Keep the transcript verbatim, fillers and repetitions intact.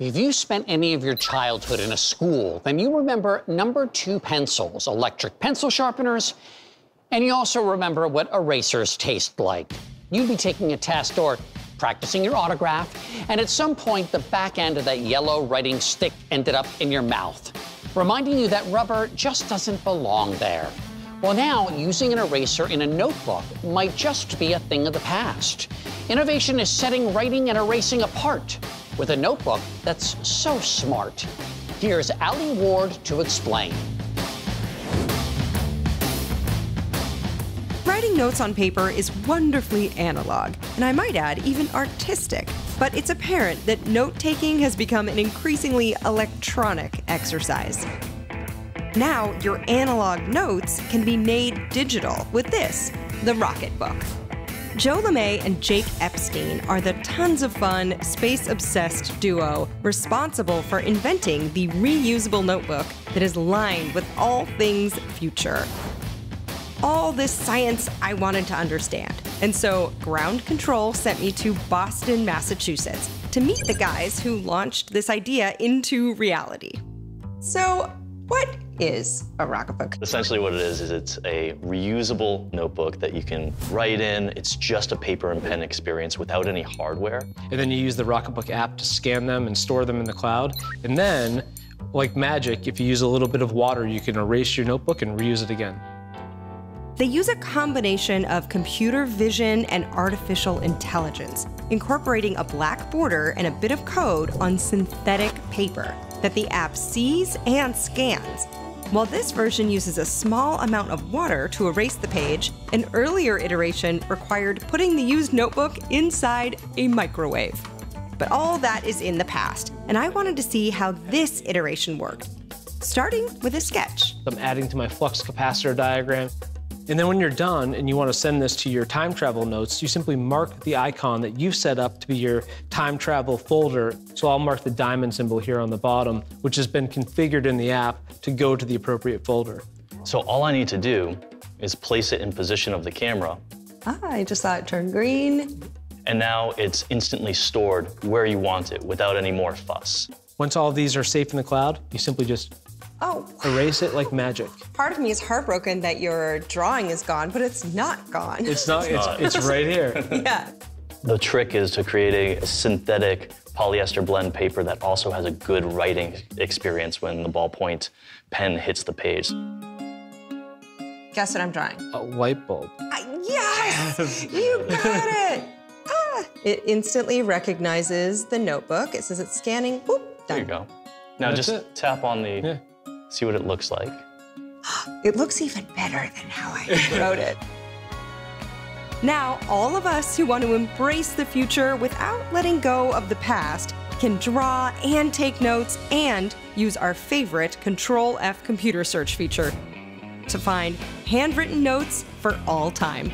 If you spent any of your childhood in a school, then you remember number two pencils, electric pencil sharpeners, and you also remember what erasers taste like. You'd be taking a test or practicing your autograph, and at some point, the back end of that yellow writing stick ended up in your mouth, reminding you that rubber just doesn't belong there. Well, now, using an eraser in a notebook might just be a thing of the past. Innovation is setting writing and erasing apart with a notebook that's so smart. Here's Allie Ward to explain. Writing notes on paper is wonderfully analog, and I might add, even artistic. But it's apparent that note-taking has become an increasingly electronic exercise. Now, your analog notes can be made digital with this, the Rocketbook. Joe LeMay and Jake Epstein are the tons of fun, space-obsessed duo responsible for inventing the reusable notebook that is lined with all things future. All this science I wanted to understand, and so Ground Control sent me to Boston, Massachusetts, to meet the guys who launched this idea into reality. So, what is a Rocketbook? Essentially what it is, is it's a reusable notebook that you can write in. It's just a paper and pen experience without any hardware. And then you use the Rocketbook app to scan them and store them in the cloud. And then, like magic, if you use a little bit of water, you can erase your notebook and reuse it again. They use a combination of computer vision and artificial intelligence, incorporating a black border and a bit of code on synthetic paper that the app sees and scans. While this version uses a small amount of water to erase the page, an earlier iteration required putting the used notebook inside a microwave. But all that is in the past, and I wanted to see how this iteration worked, starting with a sketch. I'm adding to my flux capacitor diagram. And then when you're done and you want to send this to your time travel notes, you simply mark the icon that you've set up to be your time travel folder. So I'll mark the diamond symbol here on the bottom, which has been configured in the app to go to the appropriate folder. So all I need to do is place it in position of the camera. Ah, I just saw it turn green. And now it's instantly stored where you want it without any more fuss. Once all of these are safe in the cloud, you simply just Oh. erase it like magic. Part of me is heartbroken that your drawing is gone, but it's not gone. It's not. It's, not. it's, it's right here. Yeah. The trick is to create a synthetic polyester blend paper that also has a good writing experience when the ballpoint pen hits the page. Guess what I'm drawing? A light bulb. Uh, yes! You got it! Ah. It instantly recognizes the notebook. It says it's scanning. Boop, done. There you go. Now That's just it. tap on the... Yeah. See what it looks like. It looks even better than how I wrote it. Now, all of us who want to embrace the future without letting go of the past can draw and take notes and use our favorite Control F computer search feature to find handwritten notes for all time.